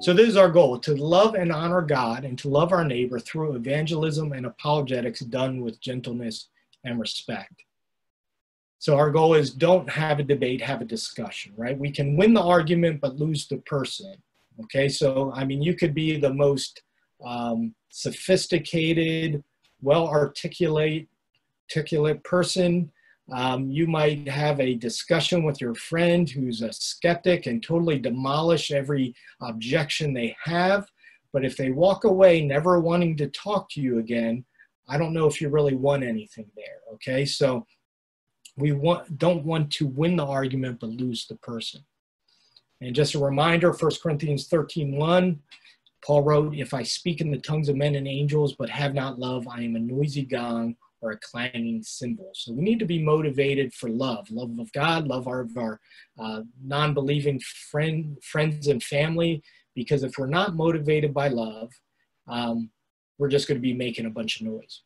So this is our goal, to love and honor God and to love our neighbor through evangelism and apologetics done with gentleness and respect. So our goal is don't have a debate, have a discussion, right? We can win the argument, but lose the person, okay? So, I mean, you could be the most sophisticated, well-articulate person. You might have a discussion with your friend who's a skeptic and totally demolish every objection they have. But if they walk away never wanting to talk to you again, I don't know if you really won anything there, okay? So we don't want to win the argument but lose the person. And just a reminder, 1 Corinthians 13:1, Paul wrote, "If I speak in the tongues of men and angels but have not love, I am a noisy gong or a clanging cymbal." So we need to be motivated for love of God, love of our non-believing friends and family, because if we're not motivated by love, we're just going to be making a bunch of noise.